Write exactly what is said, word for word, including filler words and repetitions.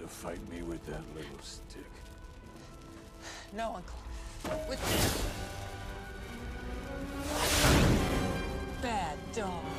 to fight me with that little stick? No, Uncle. With this. Bad dog.